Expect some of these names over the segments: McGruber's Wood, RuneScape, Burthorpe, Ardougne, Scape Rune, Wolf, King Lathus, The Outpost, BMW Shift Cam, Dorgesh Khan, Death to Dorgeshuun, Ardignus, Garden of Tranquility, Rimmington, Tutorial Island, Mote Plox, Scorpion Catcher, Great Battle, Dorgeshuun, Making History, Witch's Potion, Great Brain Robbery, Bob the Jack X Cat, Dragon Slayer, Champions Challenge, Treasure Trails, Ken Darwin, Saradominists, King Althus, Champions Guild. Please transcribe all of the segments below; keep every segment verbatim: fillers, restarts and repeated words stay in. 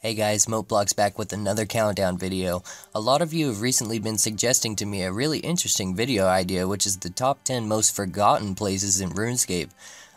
Hey guys, Mote Plox back with another countdown video. A lot of you have recently been suggesting to me a really interesting video idea, which is the top ten most forgotten places in RuneScape.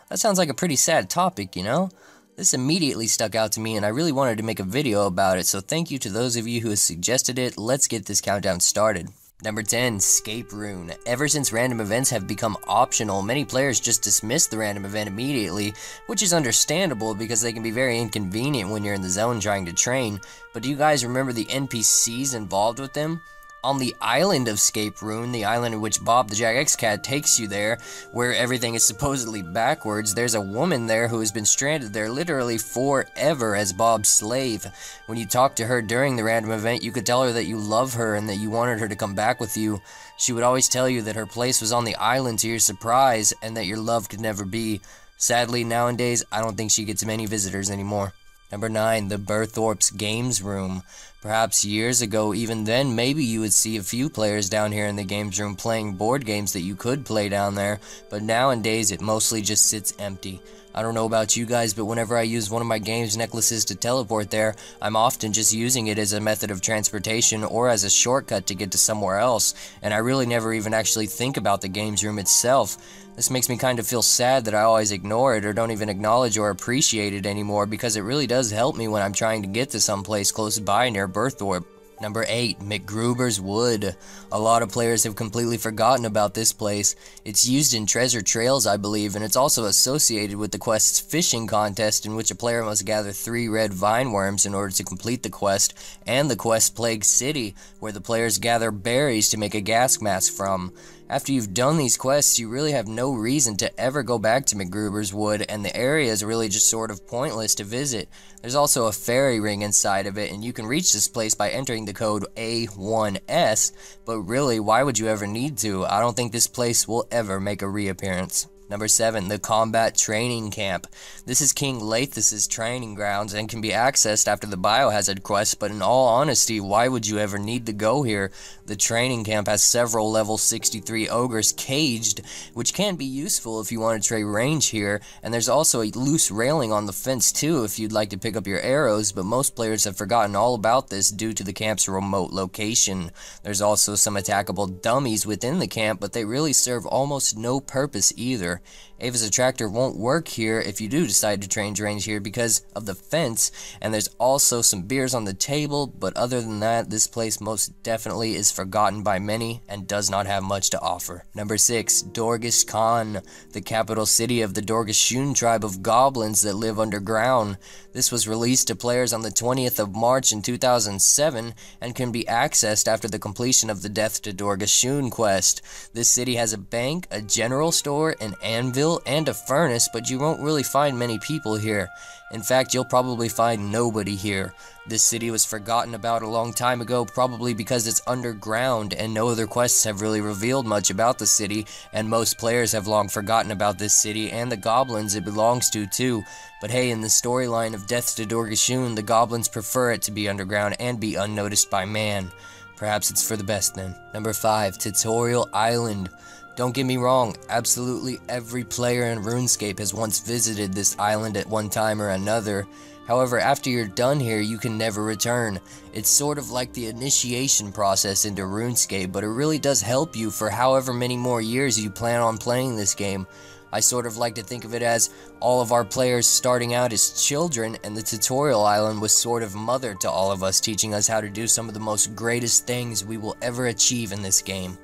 That sounds like a pretty sad topic, you know? This immediately stuck out to me and I really wanted to make a video about it, so thank you to those of you who have suggested it. Let's get this countdown started. Number ten, Scape Rune. Ever since random events have become optional, many players just dismiss the random event immediately, which is understandable because they can be very inconvenient when you're in the zone trying to train. But do you guys remember the N P Cs involved with them? On the island of Scape Rune, the island in which Bob the Jack X Cat takes you there, where everything is supposedly backwards, there's a woman there who has been stranded there literally forever as Bob's slave. When you talk to her during the random event, you could tell her that you love her and that you wanted her to come back with you. She would always tell you that her place was on the island to your surprise and that your love could never be. Sadly, nowadays, I don't think she gets many visitors anymore. Number nine, the Burthorpe's Games Room. Perhaps years ago, even then, maybe you would see a few players down here in the games room playing board games that you could play down there, but nowadays it mostly just sits empty. I don't know about you guys, but whenever I use one of my games necklaces to teleport there, I'm often just using it as a method of transportation or as a shortcut to get to somewhere else, and I really never even actually think about the games room itself. This makes me kind of feel sad that I always ignore it or don't even acknowledge or appreciate it anymore, because it really does help me when I'm trying to get to someplace close by near Burthorpe. Number eight, McGruber's Wood. A lot of players have completely forgotten about this place. It's used in Treasure Trails, I believe, and it's also associated with the quest's fishing contest, in which a player must gather three red vine worms in order to complete the quest, and the quest Plague City, where the players gather berries to make a gas mask from. After you've done these quests, you really have no reason to ever go back to McGruber's Wood, and the area is really just sort of pointless to visit. There's also a fairy ring inside of it, and you can reach this place by entering the code A one S, but really, why would you ever need to? I don't think this place will ever make a reappearance. Number seven, the Combat Training Camp. This is King Lathus' training grounds and can be accessed after the biohazard quest, but in all honesty, why would you ever need to go here? The training camp has several level sixty-three ogres caged, which can be useful if you want to trade range here, and there's also a loose railing on the fence too if you'd like to pick up your arrows, but most players have forgotten all about this due to the camp's remote location. There's also some attackable dummies within the camp, but they really serve almost no purpose either. Ava's Attractor won't work here if you do decide to train range here because of the fence, and there's also some beers on the table, but other than that, this place most definitely is forgotten by many and does not have much to offer. Number six, Dorgesh Khan, the capital city of the Dorgeshuun tribe of goblins that live underground. This was released to players on the twentieth of March in two thousand seven and can be accessed after the completion of the Death to Dorgeshuun quest. This city has a bank, a general store, an anvil, and a furnace, but you won't really find many people here. In fact, you'll probably find nobody here. This city was forgotten about a long time ago, probably because it's underground and no other quests have really revealed much about the city, and most players have long forgotten about this city and the goblins it belongs to too. But hey, in the storyline of Death to Dorgeshuun, the goblins prefer it to be underground and be unnoticed by man. Perhaps it's for the best then. Number five, Tutorial Island. Don't get me wrong, absolutely every player in RuneScape has once visited this island at one time or another. However, after you're done here, you can never return. It's sort of like the initiation process into RuneScape, but it really does help you for however many more years you plan on playing this game. I sort of like to think of it as all of our players starting out as children, and the tutorial island was sort of mother to all of us, teaching us how to do some of the most greatest things we will ever achieve in this game.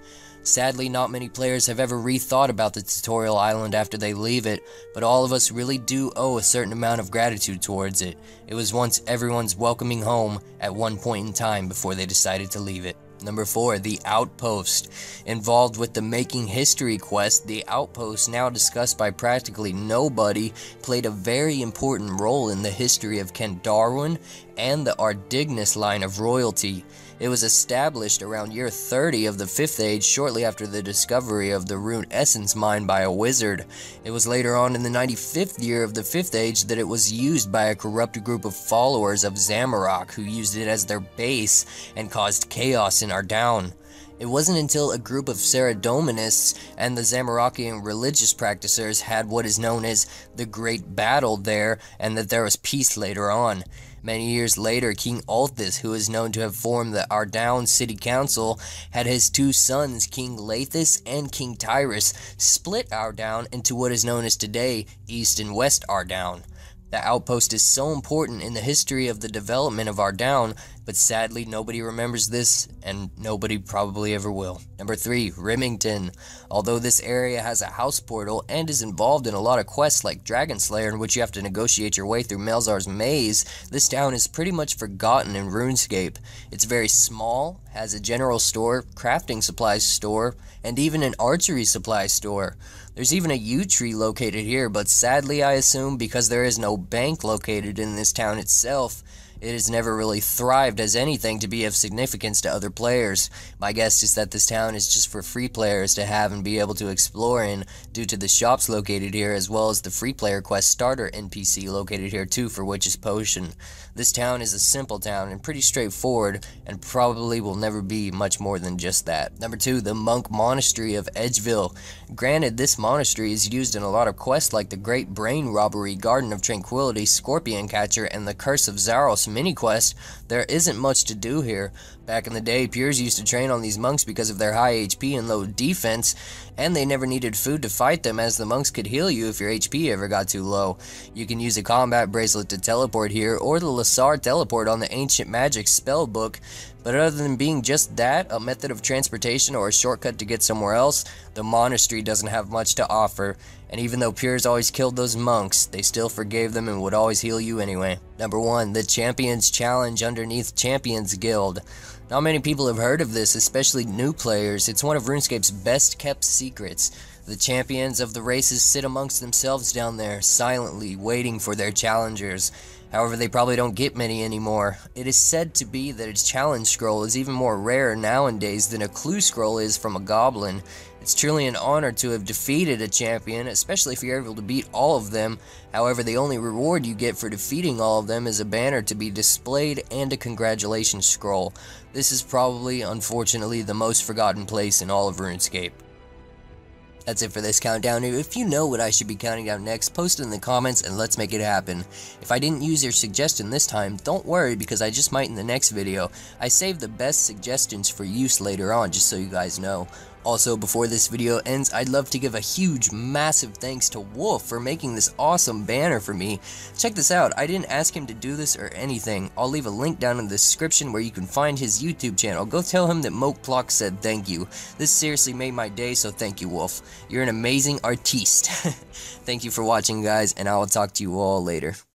Sadly, not many players have ever rethought about the tutorial island after they leave it, but all of us really do owe a certain amount of gratitude towards it. It was once everyone's welcoming home at one point in time before they decided to leave it. Number four, The Outpost. Involved with the Making History quest, The Outpost, now discussed by practically nobody, played a very important role in the history of Ken Darwin and the Ardignus line of royalty. It was established around year thirty of the fifth age, shortly after the discovery of the rune essence mine by a wizard. It was later on in the ninety-fifth year of the fifth age that it was used by a corrupt group of followers of Zamorak, who used it as their base and caused chaos in Ardougne. It wasn't until a group of Saradominists and the Zamorakian religious practitioners had what is known as the Great Battle there, and that there was peace later on. Many years later, King Althus, who is known to have formed the Ardougne City Council, had his two sons, King Lathus and King Tyrus, split Ardougne into what is known as today East and West Ardougne. The outpost is so important in the history of the development of Ardougne, but sadly nobody remembers this, and nobody probably ever will. Number three, Rimmington. Although this area has a house portal and is involved in a lot of quests like Dragon Slayer, in which you have to negotiate your way through Melzar's Maze, this town is pretty much forgotten in RuneScape. It's very small, has a general store, crafting supplies store, and even an archery supply store. There's even a yew tree located here, but sadly I assume because there is no bank located in this town itself, it has never really thrived as anything to be of significance to other players. My guess is that this town is just for free players to have and be able to explore in, due to the shops located here as well as the free player quest starter N P C located here too for Witch's Potion. This town is a simple town and pretty straightforward, and probably will never be much more than just that. Number two, the Monk Monastery of Edgeville. Granted, this monastery is used in a lot of quests like the Great Brain Robbery, Garden of Tranquility, Scorpion Catcher, and the Curse of Zaros mini quest, there isn't much to do here. Back in the day, peers used to train on these monks because of their high H P and low defense, and they never needed food to fight them, as the monks could heal you if your H P ever got too low. You can use a combat bracelet to teleport here, or the Lasar teleport on the Ancient Magic spellbook. But other than being just that, a method of transportation or a shortcut to get somewhere else, the monastery doesn't have much to offer. And even though peers always killed those monks, they still forgave them and would always heal you anyway. Number one, the Champions Challenge underneath Champions Guild. Not many people have heard of this, especially new players. It's one of RuneScape's best kept secrets. The champions of the races sit amongst themselves down there, silently waiting for their challengers. However, they probably don't get many anymore. It is said to be that a challenge scroll is even more rare nowadays than a clue scroll is from a goblin. It's truly an honor to have defeated a champion, especially if you're able to beat all of them. However, the only reward you get for defeating all of them is a banner to be displayed and a congratulations scroll. This is probably, unfortunately, the most forgotten place in all of RuneScape. That's it for this countdown. If you know what I should be counting down next, post it in the comments and let's make it happen. If I didn't use your suggestion this time, don't worry, because I just might in the next video. I saved the best suggestions for use later on, just so you guys know. Also, before this video ends, I'd love to give a huge, massive thanks to Wolf for making this awesome banner for me. Check this out, I didn't ask him to do this or anything. I'll leave a link down in the description where you can find his YouTube channel. Go tell him that Mote Plox said thank you. This seriously made my day, so thank you, Wolf. You're an amazing artiste. Thank you for watching, guys, and I will talk to you all later.